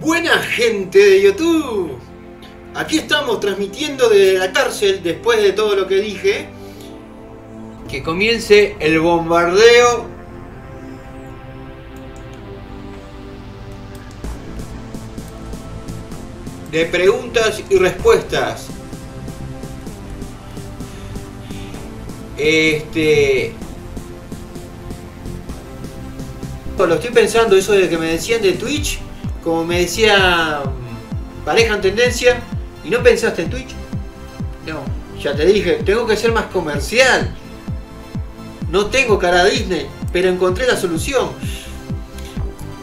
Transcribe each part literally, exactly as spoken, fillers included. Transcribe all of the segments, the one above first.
Buena gente de YouTube, aquí estamos transmitiendo desde la cárcel después de todo lo que dije. Que comience el bombardeo. De preguntas y respuestas. Este... Lo estoy pensando, eso de que me decían de Twitch, como me decía Pareja en Tendencia, ¿y no pensaste en Twitch? No, ya te dije, tengo que ser más comercial. No tengo cara a Disney, pero encontré la solución.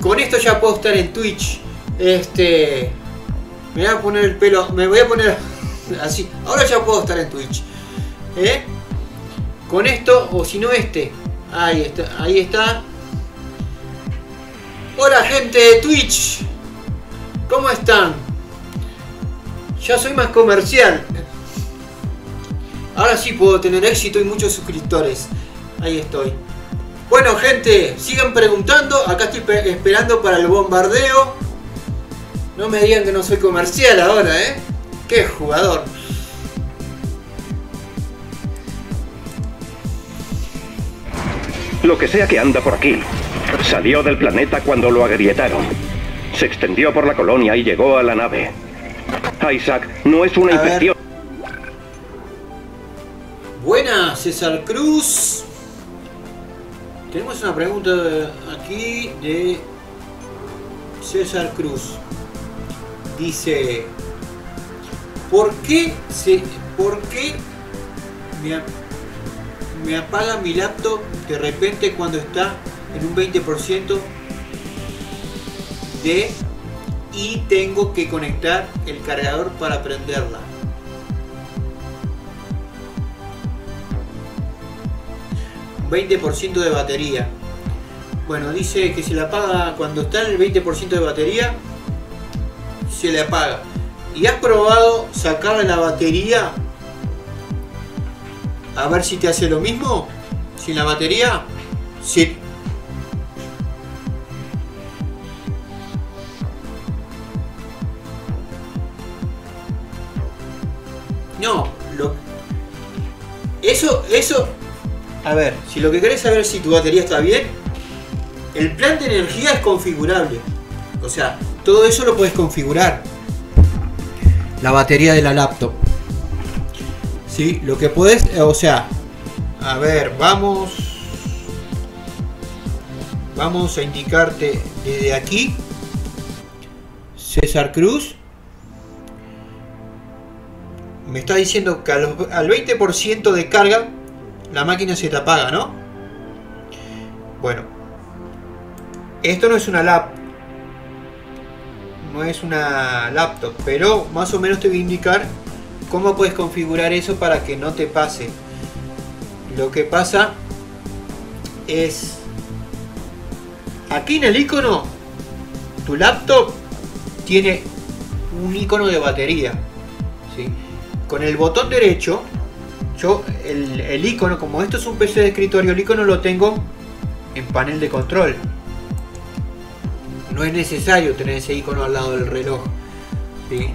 Con esto ya puedo estar en Twitch. Este... Me voy a poner el pelo, me voy a poner así. Ahora ya puedo estar en Twitch. ¿Eh? Con esto, o si no este. Ahí está, ahí está. Hola gente de Twitch, ¿cómo están? Ya soy más comercial. Ahora sí puedo tener éxito y muchos suscriptores. Ahí estoy. Bueno gente, sigan preguntando. Acá estoy esperando para el bombardeo. No me digan que no soy comercial ahora, ¿eh? ¡Qué jugador! Lo que sea que anda por aquí, salió del planeta cuando lo agrietaron. Se extendió por la colonia y llegó a la nave. Isaac, no es una infección. Buenas, César Cruz. Tenemos una pregunta aquí de César Cruz. Dice, ¿por qué, se, ¿por qué me, me apaga mi laptop de repente cuando está en un veinte por ciento de y tengo que conectar el cargador para prenderla? veinte por ciento de batería. Bueno, dice que se la apaga cuando está en el veinte por ciento de batería. Se le apaga. ¿Y has probado sacarle la batería? A ver si te hace lo mismo. ¿Sin la batería? Sí. No, lo... Eso, eso... A ver, si lo que querés saber es si tu batería está bien, el plan de energía es configurable. O sea... Todo eso lo puedes configurar. La batería de la laptop. Sí, lo que puedes, o sea, a ver, vamos, vamos a indicarte desde aquí, César Cruz. Me está diciendo que al veinte por ciento de carga la máquina se te apaga, ¿no? Bueno, esto no es una laptop. No es una laptop, pero más o menos te voy a indicar cómo puedes configurar eso para que no te pase. Lo que pasa es aquí en el icono, tu laptop tiene un icono de batería, ¿sí? Con el botón derecho, yo el, el icono, como esto es un P C de escritorio, el icono lo tengo en panel de control. No es necesario tener ese icono al lado del reloj, ¿sí?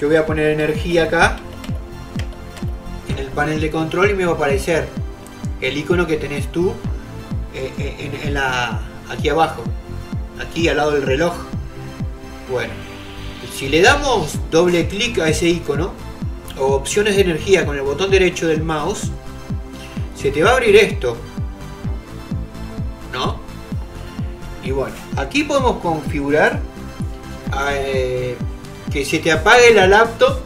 Yo voy a poner energía acá en el panel de control y me va a aparecer el icono que tenés tú en, en, en la, aquí abajo, aquí al lado del reloj. Bueno, si le damos doble clic a ese icono o opciones de energía con el botón derecho del mouse, se te va a abrir esto, ¿no? Y bueno, aquí podemos configurar eh, que se te apague la laptop.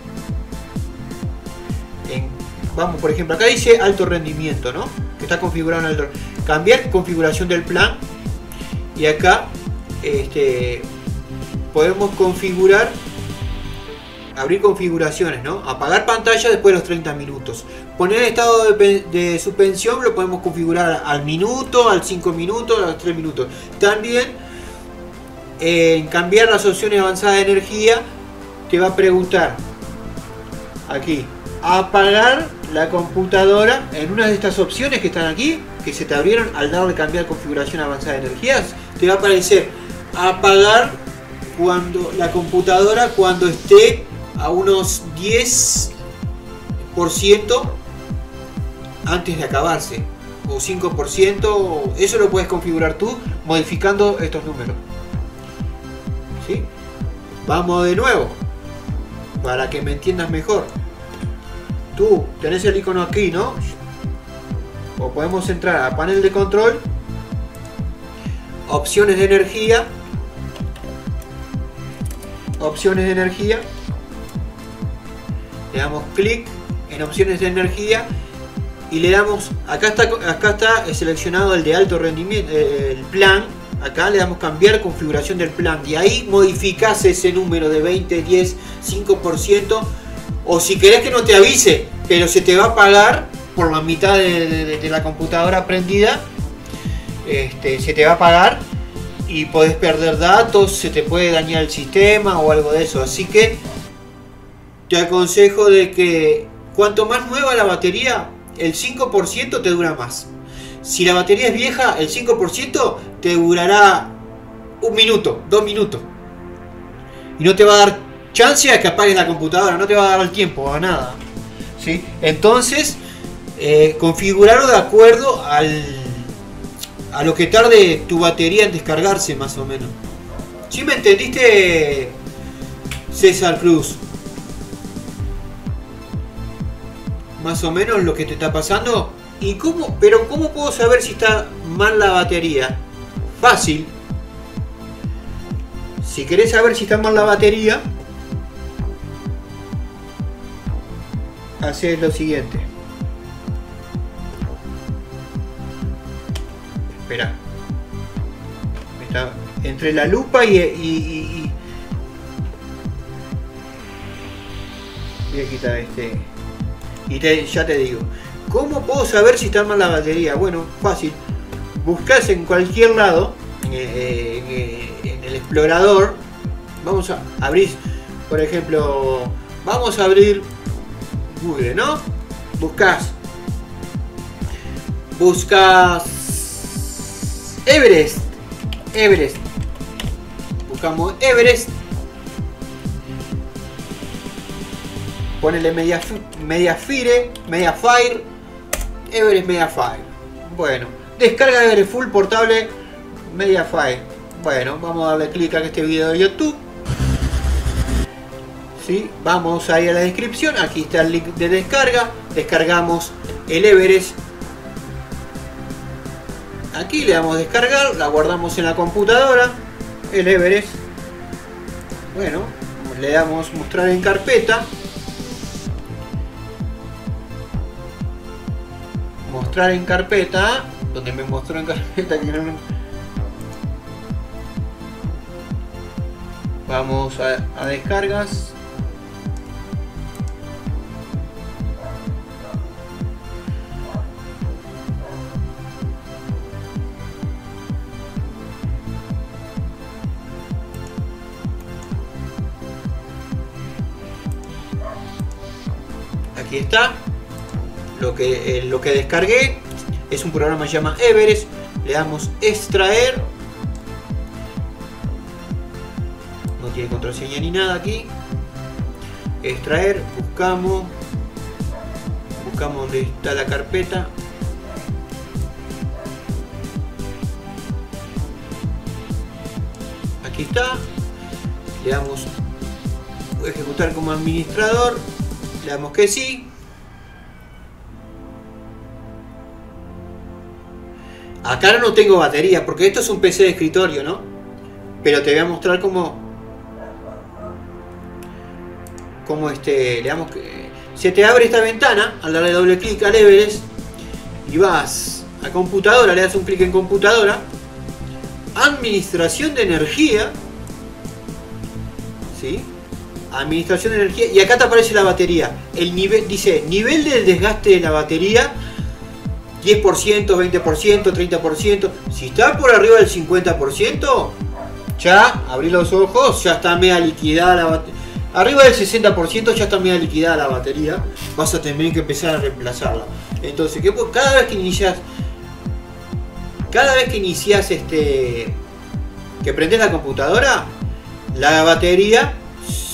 En, vamos, por ejemplo, acá dice alto rendimiento, ¿no? Que está configurado en alto. Cambiar configuración del plan. Y acá este, podemos configurar, abrir configuraciones, ¿no? Apagar pantalla después de los treinta minutos. Poner estado de, de suspensión lo podemos configurar al minuto, al cinco minutos, a los tres minutos. También en eh, cambiar las opciones avanzadas de energía te va a preguntar aquí, apagar la computadora en una de estas opciones que están aquí, que se te abrieron al lado de cambiar configuración avanzada de energías. Te va a aparecer apagar cuando la computadora cuando esté a unos diez por ciento antes de acabarse, o cinco por ciento, eso lo puedes configurar tú modificando estos números. ¿Sí? Vamos de nuevo, para que me entiendas mejor. Tú tenés el icono aquí, ¿no? O podemos entrar a panel de control, opciones de energía, opciones de energía, le damos clic en opciones de energía y le damos, acá está, acá está seleccionado el de alto rendimiento, el plan, acá le damos cambiar configuración del plan y ahí modificás ese número de veinte, diez, cinco por ciento, o si querés que no te avise, pero se te va a pagar por la mitad de, de, de la computadora prendida, este, se te va a apagar y podés perder datos, se te puede dañar el sistema o algo de eso. Así que te aconsejo de que cuanto más nueva la batería, el cinco por ciento te dura más. Si la batería es vieja, el cinco por ciento te durará un minuto, dos minutos. Y no te va a dar chance a que apagues la computadora, no te va a dar el tiempo o nada. ¿Sí? Entonces, Eh, configurarlo de acuerdo al, a lo que tarde tu batería en descargarse, más o menos. ¿Sí me entendiste, César Cruz? Más o menos lo que te está pasando. ¿Y cómo? Pero ¿cómo puedo saber si está mal la batería? Fácil. Si querés saber si está mal la batería, haces lo siguiente. Espera, entre la lupa y, y, y, y... voy a quitar este y te, ya te digo cómo puedo saber si está mal la batería. Bueno, fácil, buscas en cualquier lado, eh, eh, en el explorador. Vamos a abrir, por ejemplo, vamos a abrir Google, ¿no? Buscas, buscas Everest, Everest, buscamos Everest, ponele media, media fire, media fire, Everest media fire. Bueno, descarga Everest full portable media fire. Bueno, vamos a darle clic a este video de YouTube. ¿Sí? Vamos ahí a la descripción, aquí está el link de descarga, descargamos el Everest. Aquí le damos descargar, la guardamos en la computadora, el Everest. Bueno, le damos mostrar en carpeta. Mostrar en carpeta, donde me mostró en carpeta que no. Vamos a, a descargas. Aquí está lo que, eh, lo que descargué, es un programa que se llama Everest, le damos extraer, no tiene contraseña ni nada aquí, extraer, buscamos, buscamos donde está la carpeta, aquí está, le damos ejecutar como administrador. Le damos que sí. Acá no tengo batería porque esto es un P C de escritorio, ¿no? Pero te voy a mostrar cómo, cómo este, le damos que, se te abre esta ventana al darle doble clic a Everest y vas a computadora, le das un clic en computadora, administración de energía, ¿sí? Administración de energía y acá te aparece la batería, el nivel, dice nivel del desgaste de la batería diez por ciento, veinte por ciento, treinta por ciento. Si está por arriba del cincuenta por ciento, ya abrí los ojos, ya está media liquidada la batería. Arriba del sesenta por ciento ya está media liquidada la batería, vas a tener que empezar a reemplazarla. Entonces, ¿qué? cada vez que inicias cada vez que inicias este que prendes la computadora, la batería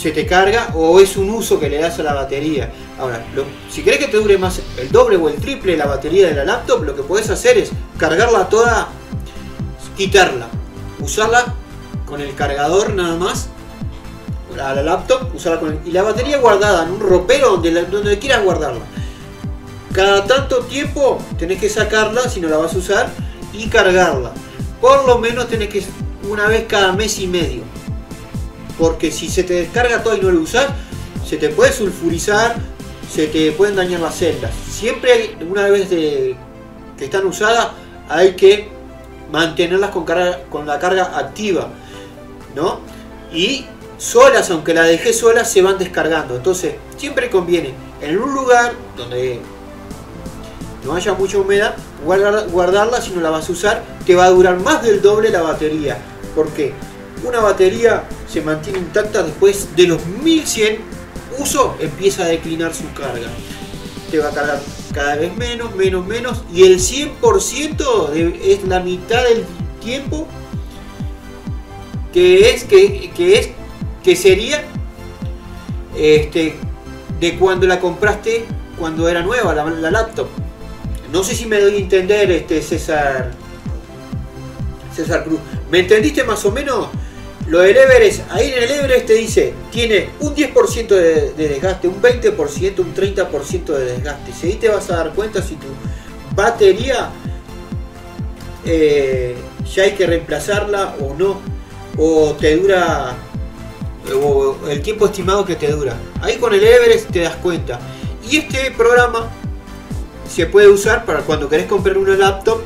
se te carga o es un uso que le das a la batería. Ahora, lo, si querés que te dure más el doble o el triple la batería de la laptop, lo que podés hacer es cargarla toda, quitarla, usarla con el cargador nada más, a la laptop, usarla con el, y la batería guardada en un ropero donde, la, donde quieras guardarla. Cada tanto tiempo tenés que sacarla si no la vas a usar y cargarla. Por lo menos tenés que una vez cada mes y medio. Porque si se te descarga todo y no lo usás, se te puede sulfurizar, se te pueden dañar las celdas. Siempre una vez de, que están usadas hay que mantenerlas con, carga, con la carga activa, ¿no? Y solas, aunque la dejé sola, se van descargando. Entonces siempre conviene en un lugar donde no haya mucha humedad guardar, guardarla si no la vas a usar. Te va a durar más del doble la batería, porque una batería se mantiene intacta después de los mil cien usos, empieza a declinar su carga, te va a cargar cada vez menos, menos, menos, y el cien por ciento de, es la mitad del tiempo que es que, que es que sería este, de cuando la compraste cuando era nueva la, la laptop. No sé si me doy a entender, este César César Cruz, ¿me entendiste más o menos? Lo del Everest, ahí en el Everest te dice, tiene un diez por ciento de, de desgaste, un veinte por ciento, un treinta por ciento de desgaste. Si ahí te vas a dar cuenta si tu batería eh, ya hay que reemplazarla o no, o te dura, o el tiempo estimado que te dura. Ahí con el Everest te das cuenta. Y este programa se puede usar para cuando querés comprar una laptop,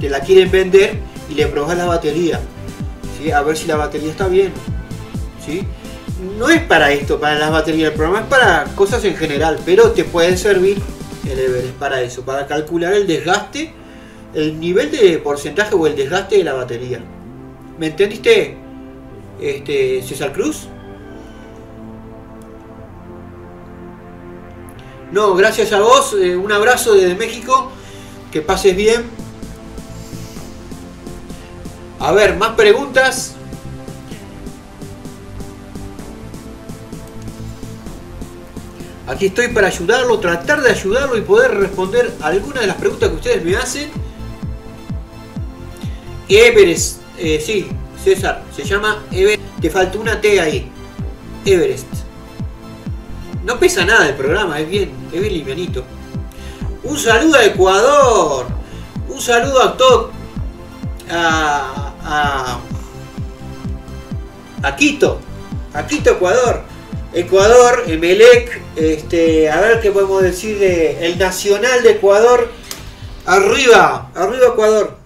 te la quieren vender y le probás la batería. ¿Sí? A ver si la batería está bien. ¿Sí? No es para esto, para las baterías del programa, es para cosas en general, pero te puede servir el Everest para eso, para calcular el desgaste, el nivel de porcentaje o el desgaste de la batería. ¿Me entendiste, este, César Cruz? No, gracias a vos, eh, un abrazo desde México, que pases bien. A ver, más preguntas. Aquí estoy para ayudarlo, tratar de ayudarlo y poder responder algunas de las preguntas que ustedes me hacen. Everest, eh, sí, César, se llama Everest. Te faltó una T ahí. Everest. No pesa nada el programa, es bien, es bien livianito. Un saludo a Ecuador. Un saludo a todo. A... A, a Quito, a Quito, Ecuador, Ecuador, Emelec, este, a ver qué podemos decir de el Nacional de Ecuador, arriba, arriba Ecuador.